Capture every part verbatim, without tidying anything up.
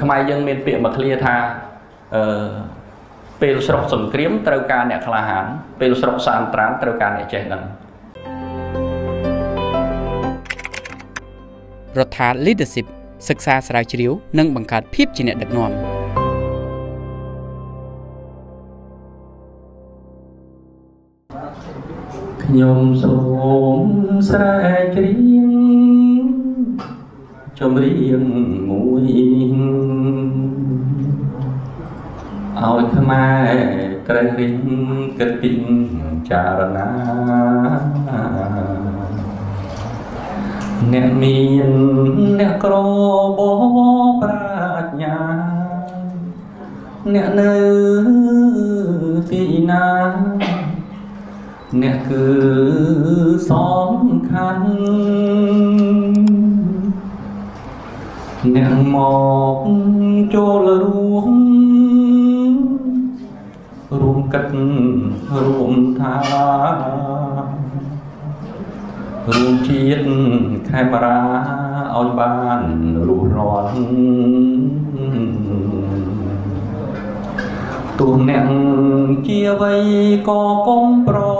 Khmer dân miền biển mà khlia tha pelo sọc sầm kiếm tàu cá nẹt khla hán pelo sọc san trán tàu cá nẹt chèn đằng. Rotha leadership ศึกษาสรายเฉลียวនិងបង្កើតភាពជាអ្នកដឹកនាំ អ្នកមានអ្នកក្របោប្រាជ្ញាអ្នកនៅទីណា Nè cứ xóm khăn Nè mọc cho là ruộng Ruộng cất ruộng tha Ruộng chiết khai mà ra Ôi bàn ruộng rõn Tụi nè chia vây có con pro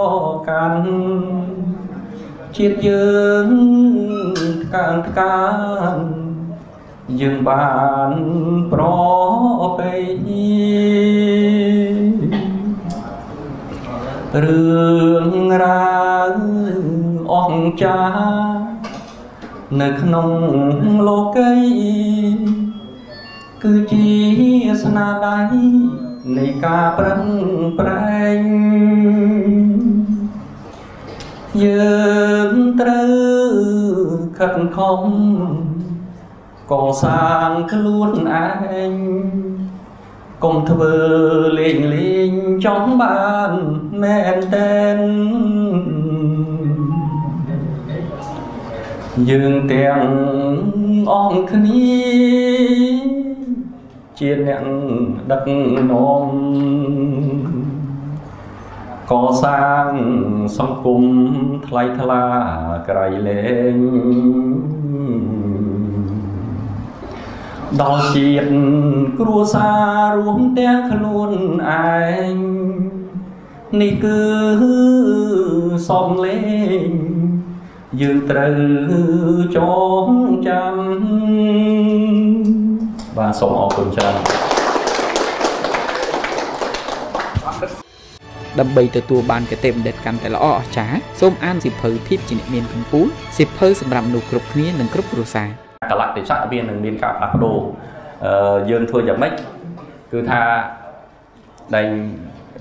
cắn Chiết dương càng càng Dương bàn pro bê Rương ra ong cha Nơi nông lô cây Cứ chia sna đáy នៃការប្រឹងប្រែងយើងត្រូវខិតខំកសាងខ្លួនឯងកុំធ្វើលេងលេងចង់បានមែនតែនយើងទាំងអងគ្នា ជាអ្នកដឹកនាំកសាងសង្គមថ្លៃថ្លាក្រៃលែងដល់ជាតិគ្រួសាររួមទាំងខ្លួនឯងនេះគឺសំលេងយើងត្រូវចងចាំ và sống ở quần trang. Đâm bay từ tua bàn cái tem đẹp cắn tại lọ chả, xôm ăn xịt phơi thiếp chỉ miền Cần Phú, xịt phơi sầm rầm nụ cục nia nâng cục rùa xà. Cả lạt để chạy biên nâng biên cả đạc đồ, dơn thôi giảm mít, cứ tha đành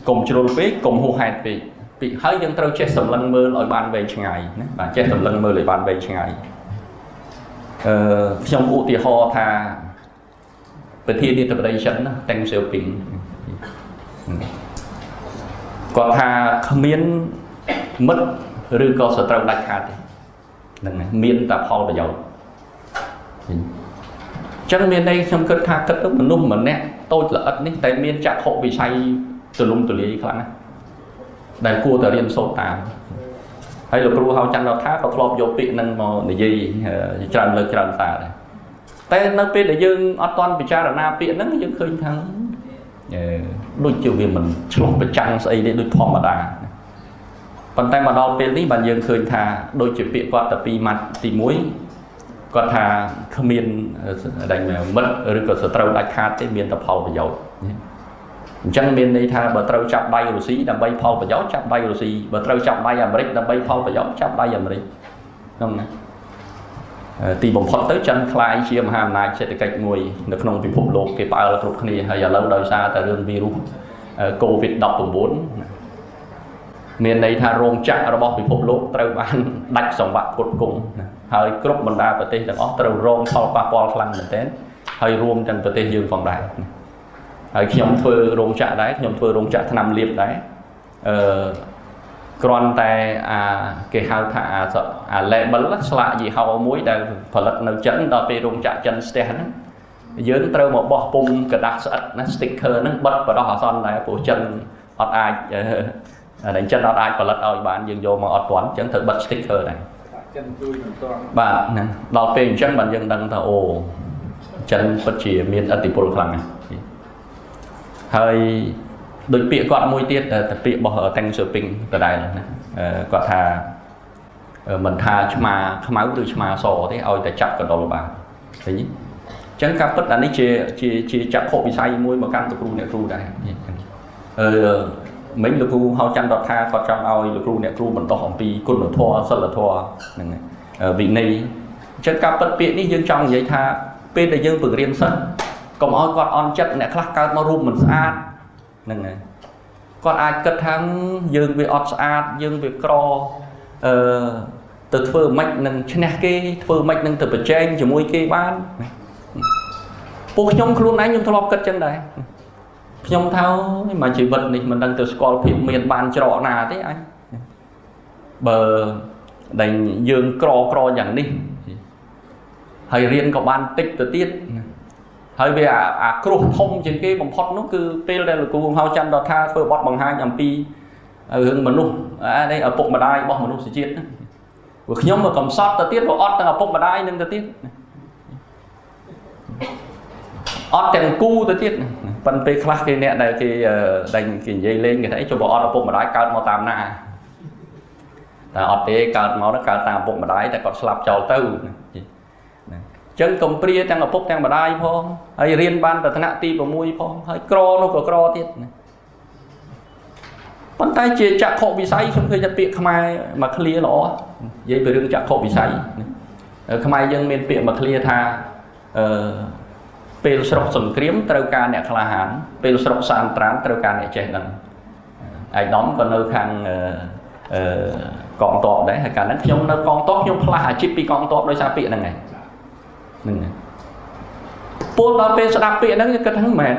cùng chôn với cùng hô hẹt bị bị hơi dân trâu che sầm lăng mơ lại bàn về ngày, bàn che sầm lăng mơ lại bàn về ngày. Trong vụ thì ho tha. Bởi thiên đi tập đầy chấn, tăng siêu bình. Còn thà miễn mất rư có sở trọng đạch hạt. Miễn tạp hò và dầu. Chẳng miễn đây trong cơn thà cất ức mà nung mà nẹ. Tôi là ất ní, tại miễn chạc hộ vì say từ lung từ lý khá năng. Đại cua tờ riêng sốt tàm. Hay là cựu hào chăn đọc thác, có thọp dấu bị nâng mà để dây tràn lời tràn tà đây. Tại nó biết để dương ớt toàn bị trả ra nạp biện nó dương khơi thắng đôi chiều vì mình chụp bị trăng xây để đôi thọ mà đà còn tay mà đo bên lý bàn dương khơi thà đôi chiều biện qua tập đi mặt thì muối còn thà khâm miên đành mà mất rồi còn sở trâu đạch hạt thì miên tập hầu và dầu chẳng miên đây thà bờ trâu chạm bay rồi xí đầm bay phao và gió chạm bay rồi xí bờ trâu chạm bay à đầm bay phao và gió chạm bay à không nè Tì bổng phót tới chân khai chia mà hàm này sẽ được cách ngồi được nông bị phục lột cái bao là phục này hay là lâu đời xa tại đường virus covid đọc tổng bốn miền này thà rong chạ robot bị phục lột trâu ban đạch sòng bạc cột cùng hơi cướp mình đa bờ tây đằng óc trâu rong thao ba pol khăn mình tén hơi rôm chân bờ tây dương phòng đại hơi nhom phơi rong chạ đấy nhom phơi rong chạ nằm liệp đấy còn tại cái hào thả lệ bẩn lắc lạ gì hào muối đang phải lật nấu chấn đòi về rung chạm chân sẹn dớn trâu một bọc bung cả đặc sợi nó sticker nó bật và đó họ son lại cổ chân ọt ai đánh chân ọt ai phải lật ỏi bạn dừng vô mà ọt toán chẳng thử bật sticker này bạn đòi về chân bạn dừng đằng thở ồ chân bất chỉ miền ở Tây Bắc hơi đối bịa quạt môi tiết là bịa bỏ ở tăng sửa pin từ đây là quạt thà mình thà chứ mà không máu từ chứ mà sổ thế ôi ta chặt cả đầu bà thấy chẳng cặp bất là nít chia chia chia chặt khổ bị say môi mà cam tụt ru nẹt ru đây mấy lực ru hao chăn đọt tha còn chăm ôi lực ru nẹt ru mình to hỏng pi côn là thua sơn là thua vị này chẳng cặp bất bịa nít dương trong giấy tha bên là dương vừa riêng sân còn ôi quạt on chất nẹt khắc cao mà ru mình xa nè con ai cất thắng dương về ọt xa dương về cro từ phơi mạnh nâng trên này cái phơi mạnh nâng từ bờ trên chỉ môi cái ban buộc nhông luôn ấy nhông thao cất chân đấy nhông thao mà chỉ vật này mình đang từ scorpion miền ban trọ nà thế anh bờ đành dương cro cro nhẫn đi thầy riêng có ban tích từ tiết hơi về à, à cột thông trên cái bằng phật nó cứ pel đây là cùng hao chăn đọt tha phơi bọt bằng hai nhầm pi hướng mình luôn à, đây ở bụng mà đai bọt mình luôn sẽ chết vừa nhóm mà cầm sót ta tiết vào ót ta ở bụng mà đai nên ta tiết ót tiền cu ta tiết phần pe khác cái nẹt này thì đành kìm dây lên người thấy cho bỏ ót ở bụng mà đai cao màu tam na ta ót thế cao màu nó cao tam bụng mà đai ta còn slap trào tơ chân cầm pria đang ở bốc đang ở đây phong, hay riêng ban từ thằng ti vào mui phong, hay cro nó có cro tiết, bàn tay chìa chặt khổ bị say không thấy chặt bịa khmai mà clear nó, vậy về đường chặt khổ bị say, khmai dân miền bịa mà clear tha, pel sọc sừng kiếm treo ca nẹt la hán, pel sọc sàn trán treo ca nẹt chèn đằng, ai đóng còn nơi khang còn tọt đấy, hay cả nước nhung nó còn tọt nhung la hà chip bị còn tọt đôi sa bịa này này. Pol là bên sạp bịa nó cái thằng mèn,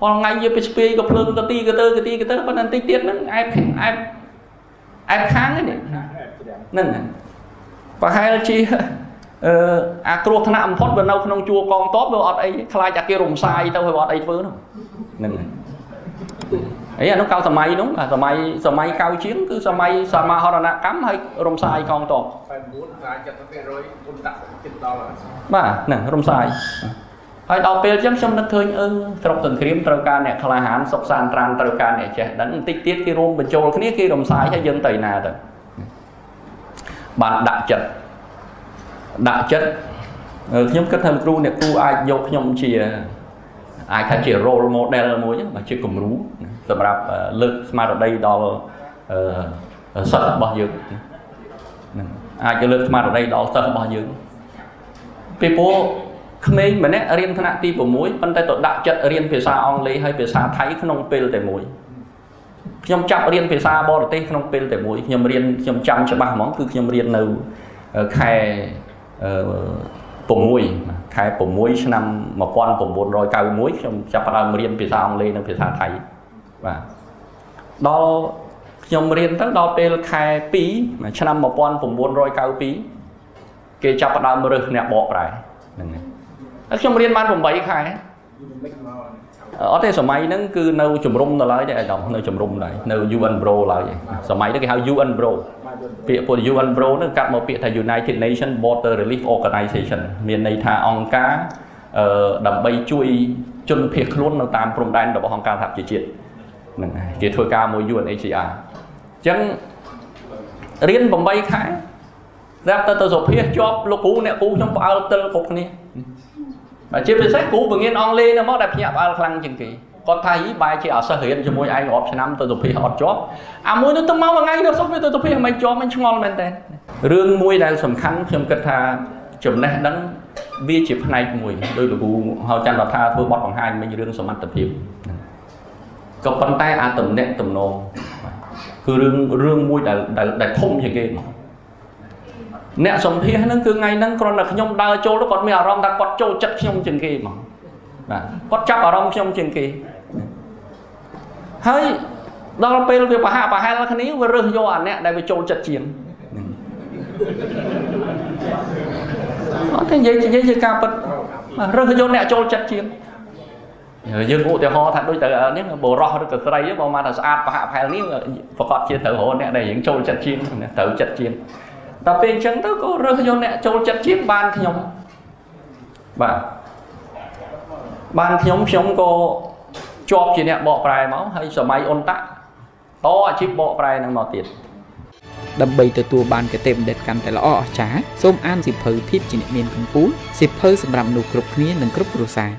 còn ngay như pê ét pê có phun cái ti cái tơ cái ti cái tơ, bên anh ti tiết nó ai ai ai kháng cái này, nên và hai là chi, à cột thằng nạm thoát bên đâu không chua con tốt đâu, ở đây khai chặt kia rùng sai tao phải bỏ đây phứ nó, nên ấy là nó cao tầm máy đúng, à tầm máy tầm máy cao chiến cứ tầm máy tầm mà họ là nặng cắm hay rồng sai con to. Mà nè rồng sai, hay đào bê chấm chấm đất thôi ư, trong từng kiếm tàu cá này khai hán sọc sàn tràn tàu cá này chè đánh tích tiết cái rôm bên châu cái này cái rồng sai hay dân tây nà rồi. Bạn đại chất, đại chất, nhóm kết hợp crew này crew ai dọc nhóm chìa ai khai chìa role model mối nhá mà chưa cùng rú. Tầm rạp lực mà ở đây đó sợ bao nhiêu ai cho lực mà ở đây đó sợ bao nhiêu people mình mà nè riêng thằng nát ti của muối vấn đề tội đạo chất riêng phía xa ông lấy hay phía xa thấy không pel để muối nhom chạm riêng phía xa bo để không pel để muối nhom riêng nhom chạm cho ba món cứ nhom riêng nấu khai của muối khai của muối năm mà quan của bốn rồi cao muối nhom chạm vào riêng phía xa ông lấy nó phía xa thấy và đó nhom riêng tới đó pel khai pí mà năm mà quan của bốn rồi cao pí kê chạm vào đầm rồi nè bỏ lại trong liên ban vùng bảy khai ở đây số máy nó cứ nâu chùm rung nó lấy để đồng nâu chùm rung lại nâu u en Pro lại số máy nó cái hao u en Pro việc của u en Pro nó cắt một việc là United Nations Water Relief Organization miền này thà ông cá đầm bay chui chân việc luôn nó tam vùng đan đập hòn cá tháp chỉ chuyện chỉ thôi ca môi u en hát xê rờ chẳng liên vùng bảy khai ra tới tới số phía cho lô cú nè cú trong bao tơ cục này mà chế về sách cũ bằng yên online nó mất đẹp nhẹ bao khăn chừng kỳ còn thay bài chỉ ở sở hiện cho mỗi ai ngọt cho năm tới số phía họ cho à mỗi nó tông máu vào ngay nó sốc với tới số phía mày cho mình không ngon lên tên riêng môi đang sầm khăn trong cật thà chấm nét đắng bia chip này mùi đôi lô cú họ chăn đọt tha thôi bọt bằng hai mình riêng số mặt tập hiệp cặp bàn tay à tầm nẹt tầm nô cứ riêng riêng môi đã đã đã thông chừng kỳ nè sống thế nó cứ ngày nó còn là nhom đào trâu nó còn mèo rong ta còn trâu chất nhom trường kỳ mà còn chắp ở rong nhom trường kỳ thấy đó là pel về bà hạ bà hai là cái ní vừa rơi vô ảnh nè đây về trâu chất chiếm thế vậy vậy vậy ca bật rơi vô nè trâu chất chiếm dương cụ thì ho thật đôi tờ nếu bồ ro được từ đây với bồ ma thật sát bà hạ hai ní và còn chia thử hồ nè đây những trâu chất chiếm thử chất chiếm ta bên chân tới có rơi vô nè trâu chất chiếm ban thì nhom bà Ban nhóm nhóm cô chọc chị nè bỏ bài máu hay sợ máy ôn tắc to chip bỏ bài năng màu tiền đâm bay từ tua ban cái tem đẹp cam tại lọ trá xôm an dịp phơi thiếp chị nè miền cẩm phú dịp phơi sầm rầm nụ cục nía nâng cướp rùa xà